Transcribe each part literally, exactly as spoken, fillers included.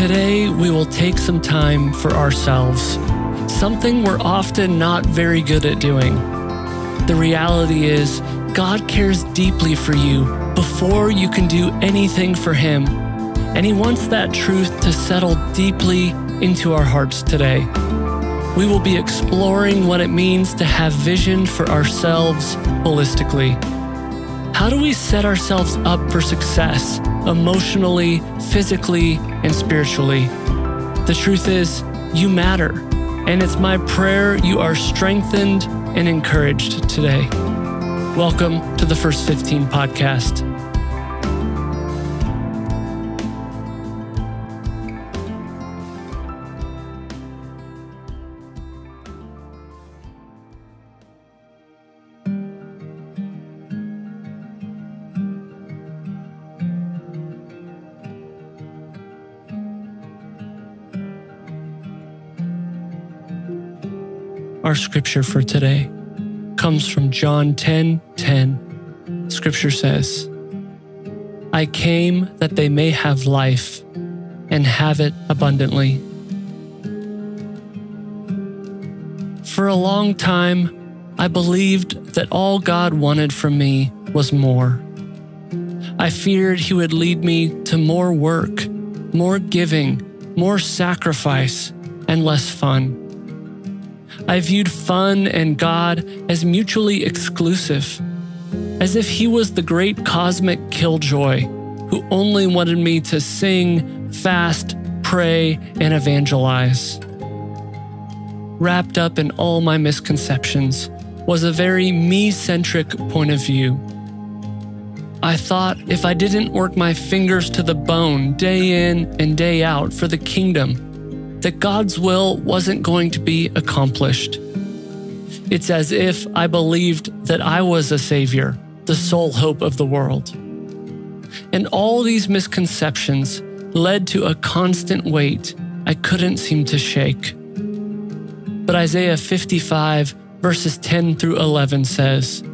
Today, we will take some time for ourselves, something we're often not very good at doing. The reality is, God cares deeply for you before you can do anything for Him, and He wants that truth to settle deeply into our hearts today. We will be exploring what it means to have vision for ourselves holistically. How do we set ourselves up for success emotionally, physically, and spiritually? The truth is, you matter, and it's my prayer you are strengthened and encouraged today. Welcome to the First fifteen Podcast. Our scripture for today comes from John ten ten. Scripture says, "I came that they may have life and have it abundantly." For a long time, I believed that all God wanted from me was more. I feared He would lead me to more work, more giving, more sacrifice, and less fun. I viewed fun and God as mutually exclusive, as if He was the great cosmic killjoy who only wanted me to sing, fast, pray, and evangelize. Wrapped up in all my misconceptions was a very me-centric point of view. I thought if I didn't work my fingers to the bone day in and day out for the kingdom, that God's will wasn't going to be accomplished. It's as if I believed that I was a savior, the sole hope of the world. And all these misconceptions led to a constant weight I couldn't seem to shake. But Isaiah fifty-five, verses ten through eleven says,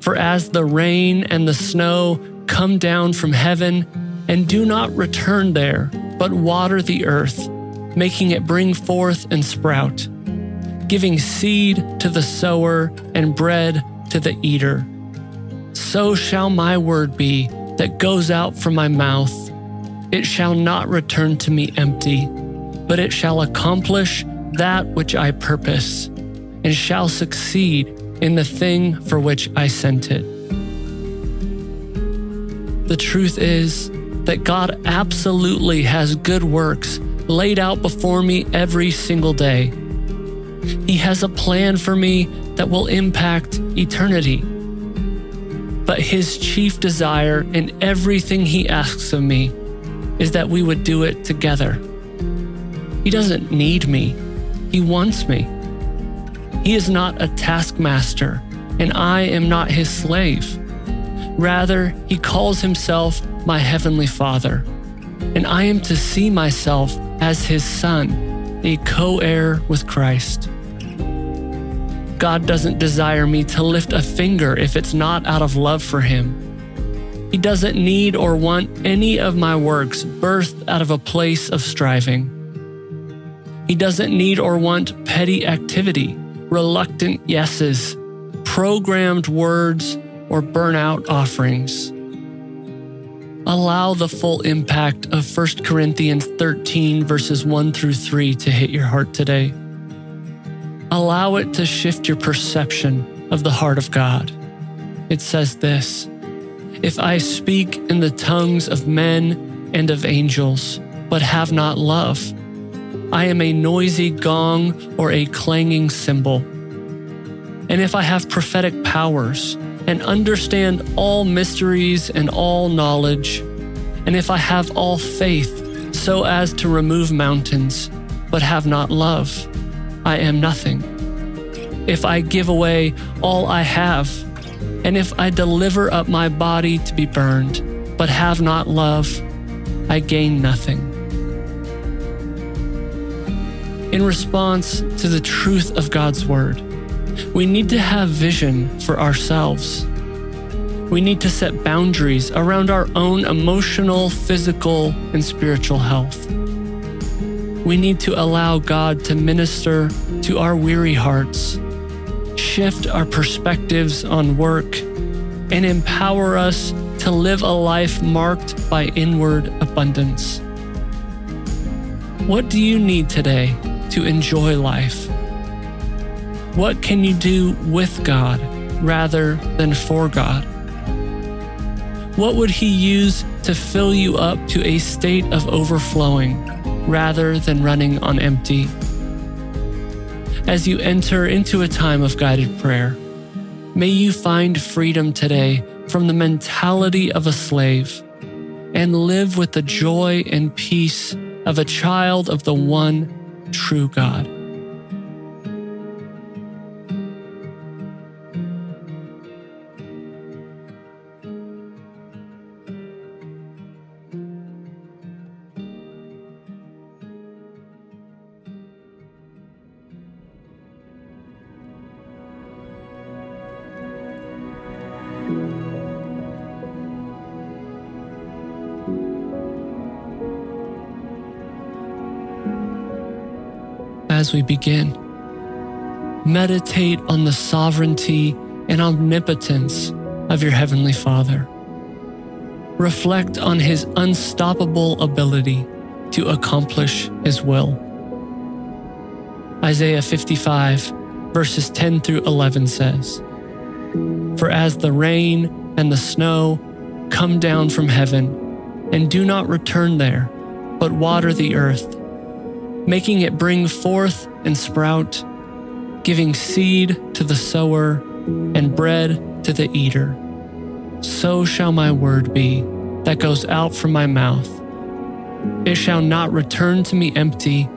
"For as the rain and the snow come down from heaven and do not return there, but water the earth, making it bring forth and sprout, giving seed to the sower and bread to the eater. So shall my word be that goes out from my mouth. It shall not return to me empty, but it shall accomplish that which I purpose, and shall succeed in the thing for which I sent it." The truth is that God absolutely has good works laid out before me every single day. He has a plan for me that will impact eternity. But His chief desire in everything He asks of me is that we would do it together. He doesn't need me. He wants me. He is not a taskmaster, and I am not His slave. Rather, He calls Himself my Heavenly Father, and I am to see myself as His son, a co-heir with Christ. God doesn't desire me to lift a finger if it's not out of love for Him. He doesn't need or want any of my works birthed out of a place of striving. He doesn't need or want petty activity, reluctant yeses, programmed words, or burnout offerings. Allow the full impact of First Corinthians thirteen, verses one through three to hit your heart today. Allow it to shift your perception of the heart of God. It says this, "If I speak in the tongues of men and of angels, but have not love, I am a noisy gong or a clanging cymbal. And if I have prophetic powers, and understand all mysteries and all knowledge, and if I have all faith so as to remove mountains, but have not love, I am nothing. If I give away all I have, and if I deliver up my body to be burned, but have not love, I gain nothing." In response to the truth of God's word, we need to have vision for ourselves. We need to set boundaries around our own emotional, physical, and spiritual health. We need to allow God to minister to our weary hearts, shift our perspectives on work, and empower us to live a life marked by inward abundance. What do you need today to enjoy life? What can you do with God rather than for God? What would He use to fill you up to a state of overflowing rather than running on empty? As you enter into a time of guided prayer, may you find freedom today from the mentality of a slave and live with the joy and peace of a child of the one true God. As we begin, meditate on the sovereignty and omnipotence of your Heavenly Father. Reflect on His unstoppable ability to accomplish His will. Isaiah fifty-five, verses ten through eleven says, "For as the rain and the snow come down from heaven and do not return there, but water the earth, making it bring forth and sprout, giving seed to the sower and bread to the eater. So shall my word be that goes out from my mouth. It shall not return to me empty,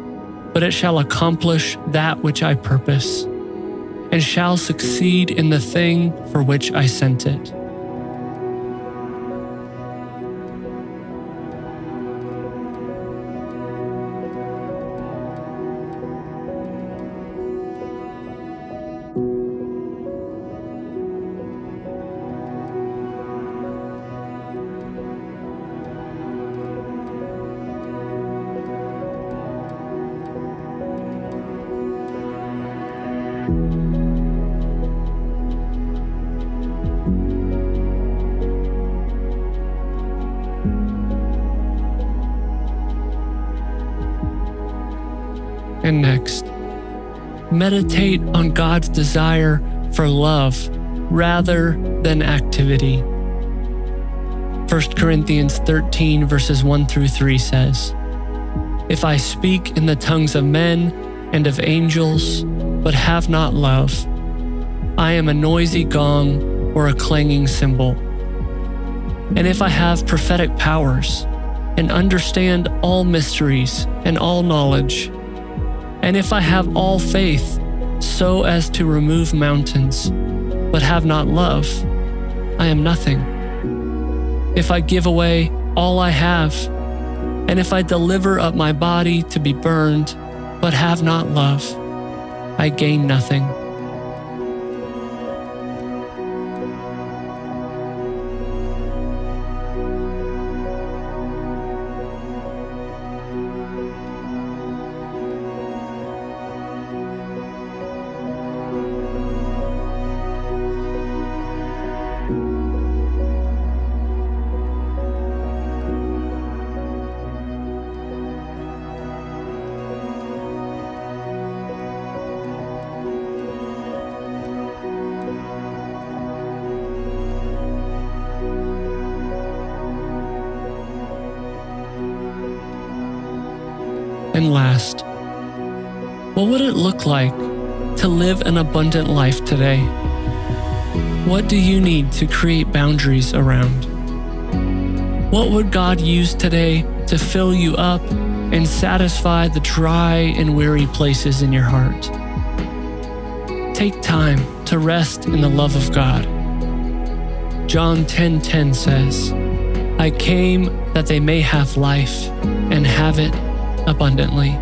but it shall accomplish that which I purpose, and shall succeed in the thing for which I sent it." And next, meditate on God's desire for love rather than activity. First Corinthians thirteen, verses one through three says, "If I speak in the tongues of men and of angels, but have not love, I am a noisy gong or a clanging cymbal. And if I have prophetic powers and understand all mysteries and all knowledge, and if I have all faith, so as to remove mountains, but have not love, I am nothing. If I give away all I have, and if I deliver up my body to be burned, but have not love, I gain nothing." And last, what would it look like to live an abundant life today? What do you need to create boundaries around? What would God use today to fill you up and satisfy the dry and weary places in your heart? Take time to rest in the love of God. John ten ten says, "I came that they may have life and have it abundantly."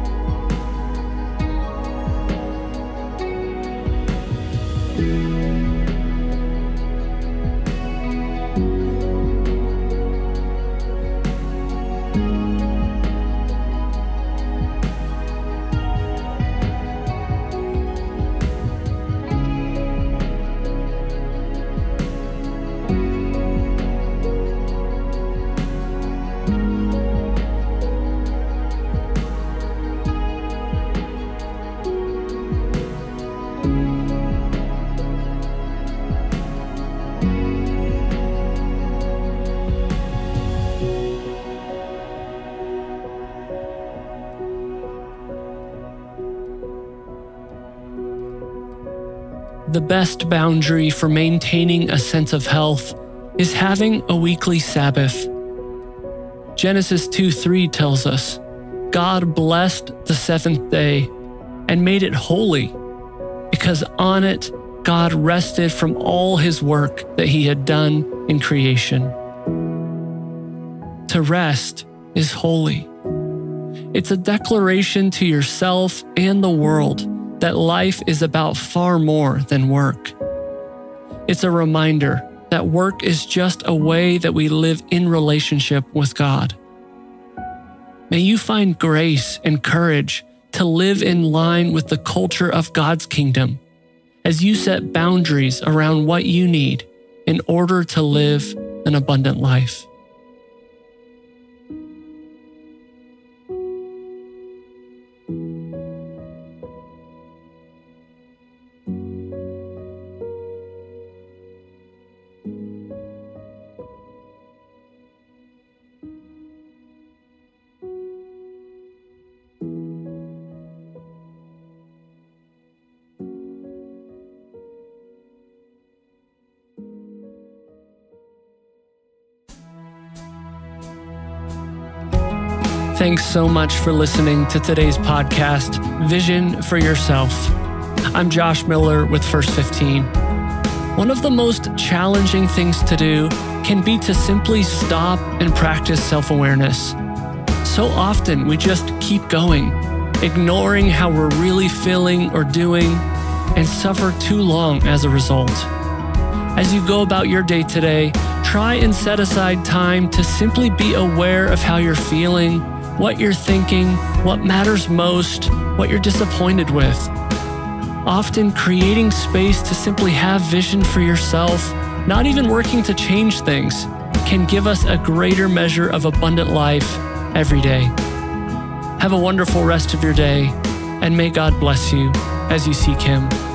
The best boundary for maintaining a sense of health is having a weekly Sabbath. Genesis two three tells us, God blessed the seventh day and made it holy, because on it God rested from all his work that he had done in creation. To rest is holy. It's a declaration to yourself and the world that life is about far more than work. It's a reminder that work is just a way that we live in relationship with God. May you find grace and courage to live in line with the culture of God's kingdom as you set boundaries around what you need in order to live an abundant life. Thanks so much for listening to today's podcast, Vision for Yourself. I'm Josh Miller with First fifteen. One of the most challenging things to do can be to simply stop and practice self-awareness. So often we just keep going, ignoring how we're really feeling or doing, and suffer too long as a result. As you go about your day today, try and set aside time to simply be aware of how you're feeling, what you're thinking, what matters most, what you're disappointed with. Often creating space to simply have vision for yourself, not even working to change things, can give us a greater measure of abundant life every day. Have a wonderful rest of your day, and may God bless you as you seek Him.